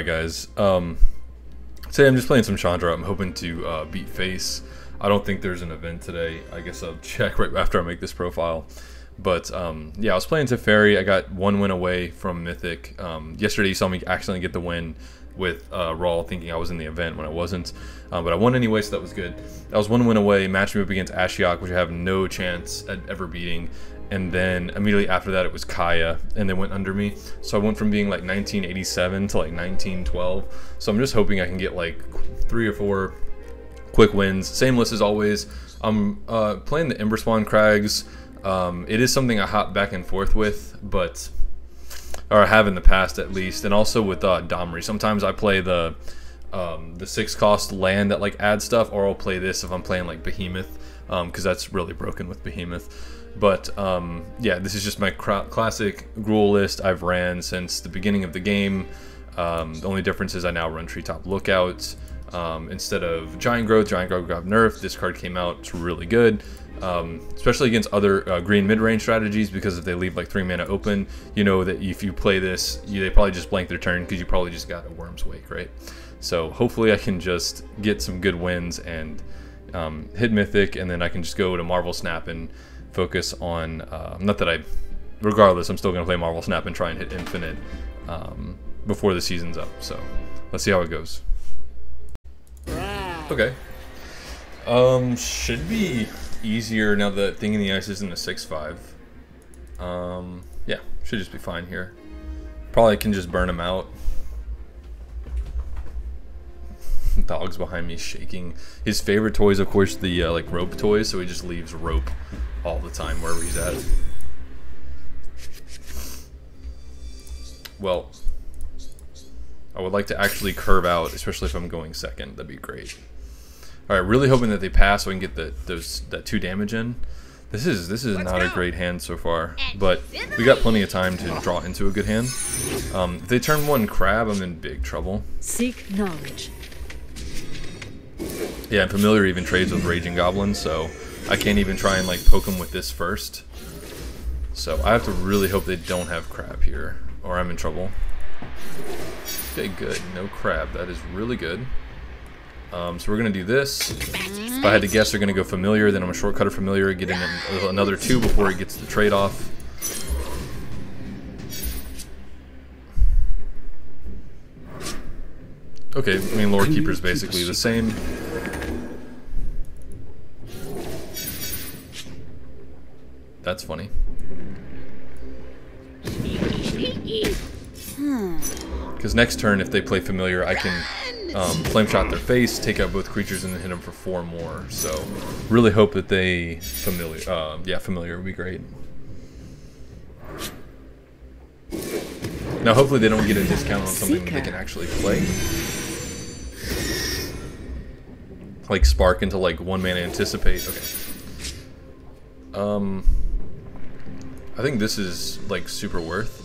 Alright guys, today I'm just playing some Chandra. I'm hoping to beat Face. I don't think there's an event today. I guess I'll check right after I make this profile. But yeah, I was playing Teferi. I got one win away from Mythic. Yesterday you saw me accidentally get the win with Rawl, thinking I was in the event when I wasn't. But I won anyway, so that was good. That was one win away. Match me up against Ashiok, which I have no chance at ever beating. And then immediately after that it was Kaya, and they went under me. So I went from being like 1987 to like 1912. So I'm just hoping I can get like 3 or 4 quick wins. Same list as always. I'm playing the Emberspawn Crags. It is something I hop back and forth with, but or I have in the past at least, and also with Domri. Sometimes I play the 6-cost land that like adds stuff, or I'll play this if I'm playing like Behemoth, because that's really broken with Behemoth. But yeah, this is just my classic gruel list I've ran since the beginning of the game. The only difference is I now run Treetop Lookout instead of Giant Growth. Giant Growth got nerfed. This card came out. It's really good, especially against other green mid-range strategies, because if they leave like 3 mana open, you know that if you play this, they probably just blank their turn because you probably just got a Worm's Wake, right? So hopefully I can just get some good wins and hit Mythic, and then I can just go to Marvel Snap and focus on not that I regardless, I'm still gonna play Marvel Snap and try and hit infinite before the season's up, so let's see how it goes. Okay, should be easier now that Thing in the Ice isn't a 6/5. Yeah, should just be fine here. Probably can just burn him out. Dog's behind me shaking. His favorite toys, of course, the like rope toys, so he just leaves rope all the time wherever he's at. Well, I would like to actually curve out, especially if I'm going second. That'd be great. All right, really hoping that they pass so I can get that 2 damage in. This is not a great hand so far, but we got plenty of time to draw into a good hand. If they turn 1 crab, I'm in big trouble. Seek knowledge. Yeah, and Familiar even trades with Raging Goblins, so I can't even try and like poke him with this first. So I have to really hope they don't have crab here, or I'm in trouble. Okay, good. No crab. That is really good. So we're going to do this. If I had to guess, they're going to go Familiar, then I'm going to Shortcutter Familiar, get in another 2 before he gets the trade-off. Okay, I mean, Lord Keeper is basically the same. That's funny. Because next turn, if they play Familiar, I can Flameshot their face, take out both creatures, and then hit them for 4 more. So, really hope that they Familiar. Yeah, Familiar would be great. Now, hopefully, they don't get a discount on something that they can actually play. Like Spark into like 1 mana Anticipate. Okay. I think this is like super worth.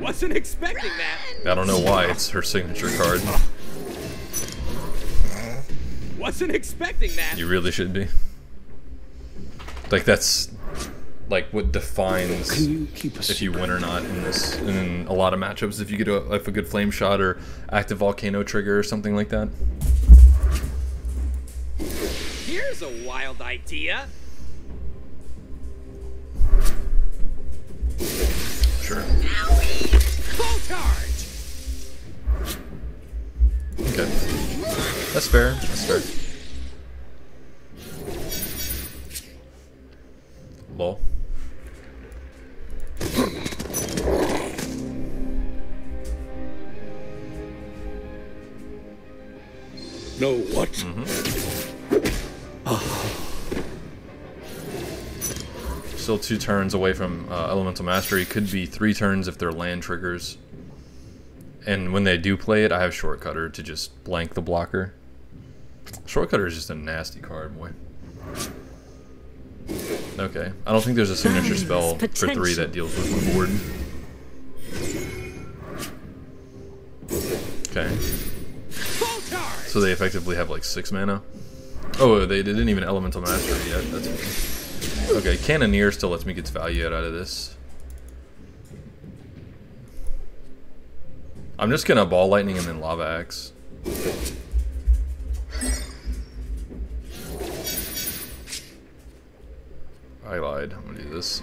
Wasn't expecting that. I don't know why it's her signature card. Wasn't expecting that. You really should be. Like that's like what defines if you win or not in this, in a lot of matchups. If you get a good flame shot or active volcano trigger or something like that. Here's a wild idea. Sure. Full charge. Okay. That's fair. That's fair. Lol. No, what? Mm-hmm. Oh. Still 2 turns away from Elemental Mastery. Could be 3 turns if they're land triggers. And when they do play it, I have Shortcutter to just blank the blocker. Shortcutter is just a nasty card, boy. Okay, I don't think there's a signature spell for 3 that deals with the board. Okay. So they effectively have like 6 mana. Oh, they didn't even Elemental Mastery yet. That's okay. Okay, Cannoneer still lets me get value out of this. I'm just gonna Ball Lightning and then Lava Axe. I lied. I'm gonna do this.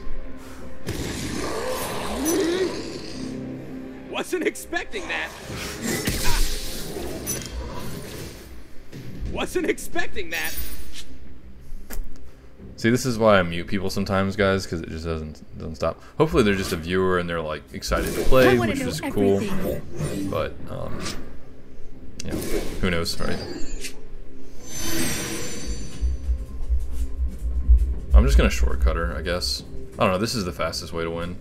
Wasn't expecting that. Wasn't expecting that. See, this is why I mute people sometimes, guys, because it just doesn't stop. Hopefully, they're just a viewer and they're like excited to play, which is cool. But yeah, who knows, right? I'm just gonna shortcut her, I guess. I don't know. This is the fastest way to win.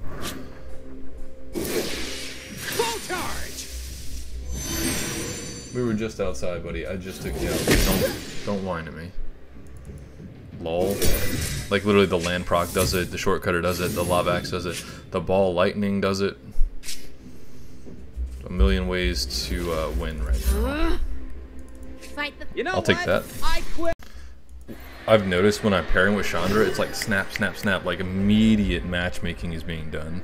Full charge. We were just outside, buddy. I just took you out. Don't whine at me. Lol. Like literally the land proc does it, the shortcutter does it, the Lava Axe does it, the Ball Lightning does it. A million ways to win right now. You know, I'll take that. I quit. I've noticed when I'm pairing with Chandra, it's like snap, snap, snap, like immediate matchmaking is being done.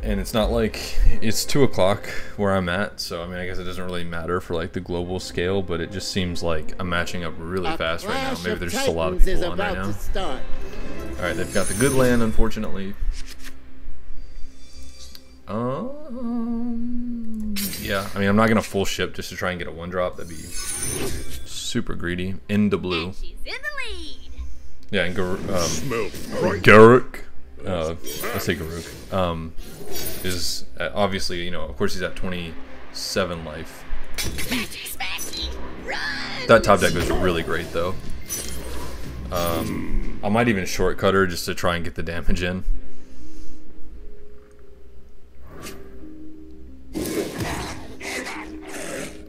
And it's not like, it's 2 o'clock where I'm at, so I mean I guess it doesn't really matter for like the global scale, but it just seems like I'm matching up really fast right now. Maybe there's just a lot of people on right now. Alright, they've got the good land, unfortunately. Yeah, I mean I'm not going to full ship just to try and get a 1-drop, that'd be super greedy. In the blue. Yeah, and Garrick. Let's say Garuk is obviously, you know, of course he's at 27 life. That top deck was really great though. I might even shortcut her just to try and get the damage in.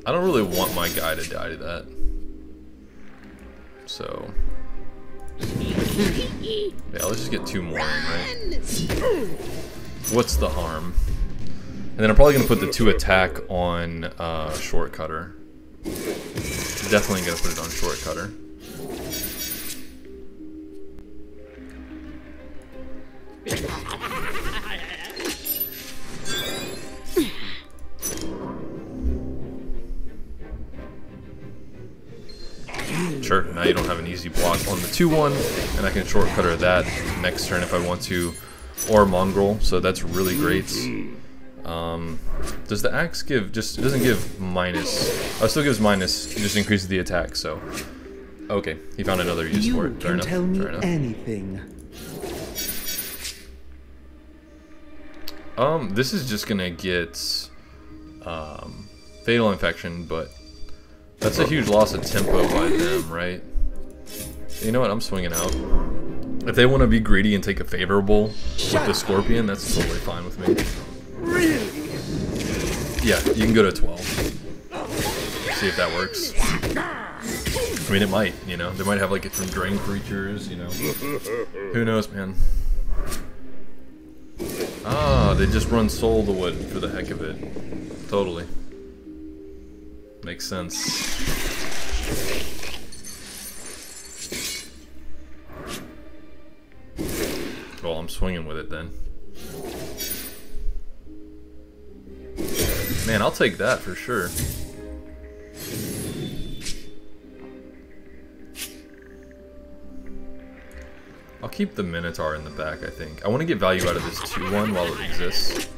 I don't really want my guy to die to that. So... yeah, let's just get 2 more in, right? What's the harm? And then I'm probably going to put the 2 attack on Shortcutter. Definitely going to put it on Shortcutter. Sure, now you don't have an easy block on the 2-1, and I can shortcutter that next turn if I want to, or Mongrel, so that's really great. Does the axe give, just, it doesn't give minus, oh, it still gives minus, it just increases the attack, so. Okay, he found another use for it, fair enough, fair enough. This is just gonna get, Fatal Infection, but that's a huge loss of tempo by them, right? You know what? I'm swinging out. If they want to be greedy and take a favorable with the Scorpion, that's totally fine with me. Yeah, you can go to 12. See if that works. I mean, it might, you know? They might have, like, some drain creatures, you know? Who knows, man? Ah, they just run Soul the Wood for the heck of it. Totally. Makes sense. Well, I'm swinging with it then. Man, I'll take that for sure. I'll keep the Minotaur in the back, I think. I want to get value out of this 2-1 while it exists.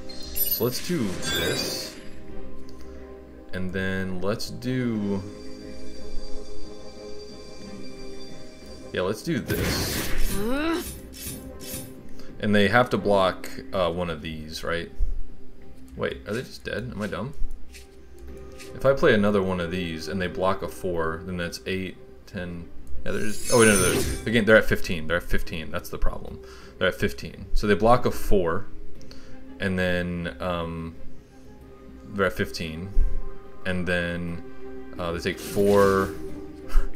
So let's do this. And then let's do... yeah, let's do this. And they have to block one of these, right? Wait, are they just dead? Am I dumb? If I play another one of these and they block a 4, then that's 8, 10... yeah, they're just... oh, wait, no, they're... again, they're at 15. They're at 15. That's the problem. They're at 15. So they block a 4, and then they're at 15. And then they take 4,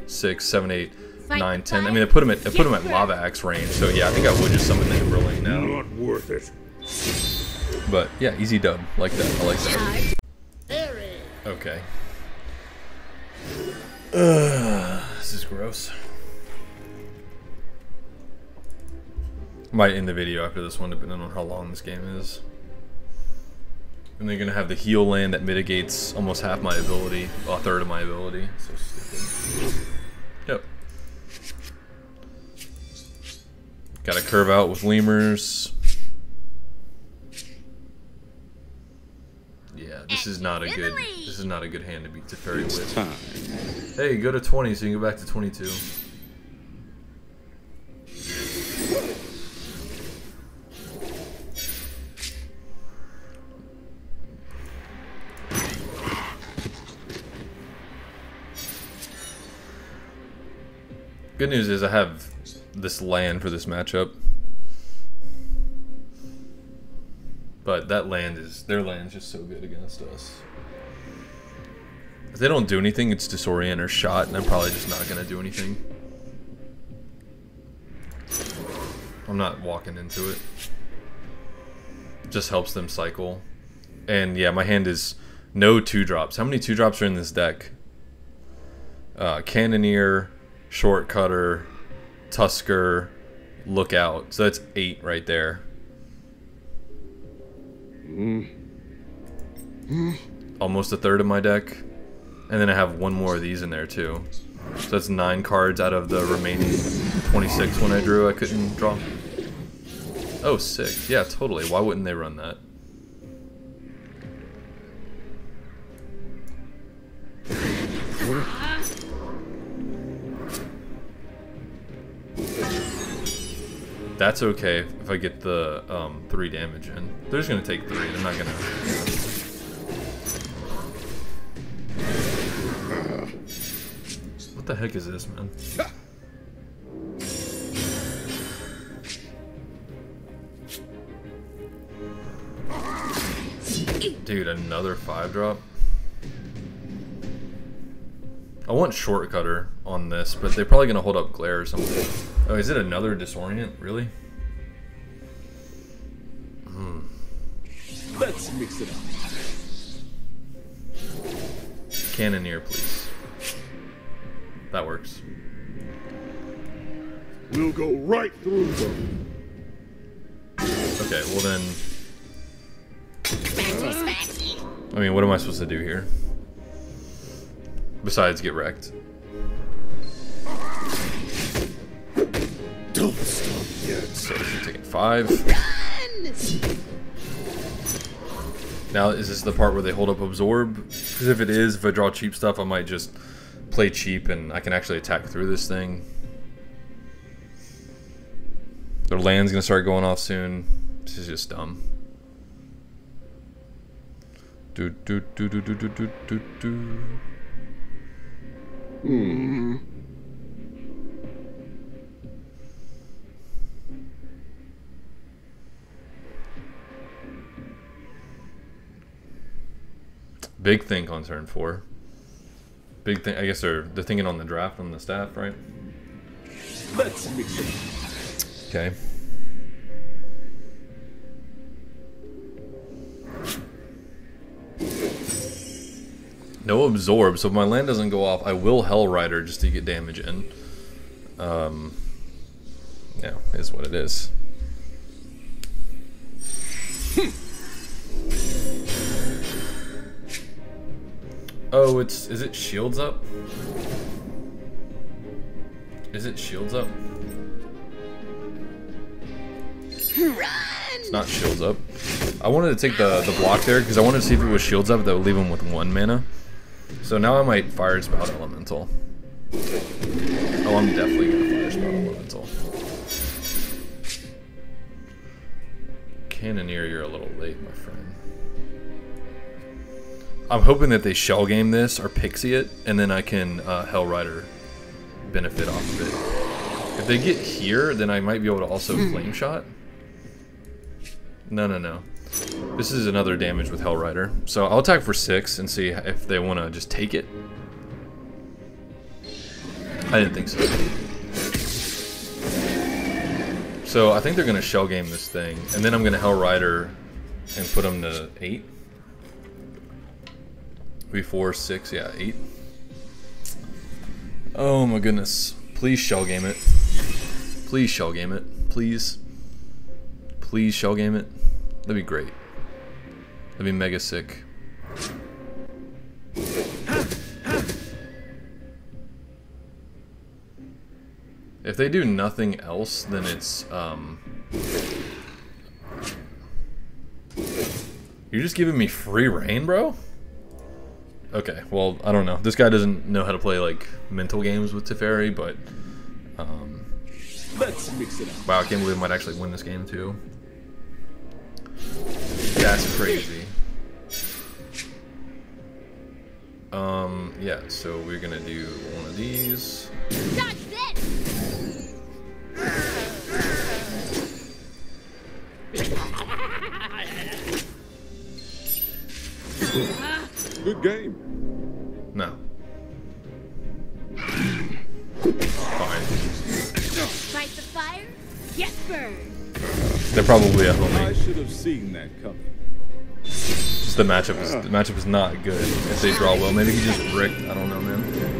6, 7, 8, 9, 10. I mean, I put them at Lava Axe range. So yeah, I think I would just summon the Emberlane now. Not worth it. But yeah, easy dub. Like that. I like that. Okay. This is gross. Might end the video after this one, depending on how long this game is. And they're gonna have the heal land that mitigates almost half my ability, well, a third of my ability. So stupid. Yep. Gotta curve out with lemurs. Yeah, this is not a good hand to beat Teferi with. Time. Hey, go to 20 so you can go back to 22. Good news is I have this land for this matchup. But that land is, their land's just so good against us. If they don't do anything, it's Disorient or Shot, and I'm probably just not gonna do anything. I'm not walking into it. It just helps them cycle. And yeah, my hand is no 2-drops. How many 2-drops are in this deck? Cannoneer, Shortcutter, Tusker, Lookout. So that's 8 right there. Almost a third of my deck. And then I have one more of these in there too. So that's 9 cards out of the remaining 26 when I drew I couldn't draw. Oh, sick. Yeah, totally. Why wouldn't they run that? That's okay if I get the 3 damage in. They're just gonna take 3. They're not gonna. What the heck is this, man? Dude, another 5-drop. I want Shortcutter on this, but they're probably gonna hold up Glare or something. Oh, is it another Disorient? Really? Let's mix it up. Cannoneer, please. That works. We'll go right through them. Okay, well then. I mean, what am I supposed to do here? Besides get wrecked. Don't stop yet. So you're taking 5. Run! Now is this the part where they hold up Absorb? Because if it is, if I draw cheap stuff, I might just play cheap and I can actually attack through this thing. Their land's gonna start going off soon. This is just dumb. Big Think on turn 4. Big Think, I guess they're thinking on the draft on the staff, right? Let's mix it. Okay. No Absorb, so if my land doesn't go off, I will Hellrider just to get damage in. Yeah, is what it is. Oh, is it shields up? Is it shields up? Run! It's not shields up. I wanted to take the block there because I wanted to see if it was shields up that would leave him with 1 mana. So now I might Fire Spout Elemental. Oh, I'm definitely gonna Fire Spout Elemental. Cannoneer, you're a little late, my friend. I'm hoping that they shell game this or pixie it, and then I can Hellrider benefit off of it. If they get here, then I might be able to also Flameshot. No, no, no. This is another damage with Hellrider. So I'll attack for 6 and see if they want to just take it. I didn't think so. So I think they're going to shell game this thing, and then I'm going to Hellrider and put them to 8. 3, 4, 6, yeah, 8. Oh my goodness. Please shell game it. Please shell game it. Please. please shell game it? That'd be great. That'd be mega sick. If they do nothing else, then it's, you're just giving me free reign, bro? Okay, well, I don't know. This guy doesn't know how to play, like, mental games with Teferi, but, let's mix it up. Wow, I can't believe I might actually win this game, too. That's crazy. Yeah, so we're gonna do one of these. Good game. No. Fine. Fight the fire, get burned. They're probably at home. I should have seen that coming. Just the matchup is not good. If they draw well, maybe he just bricked. I don't know, man.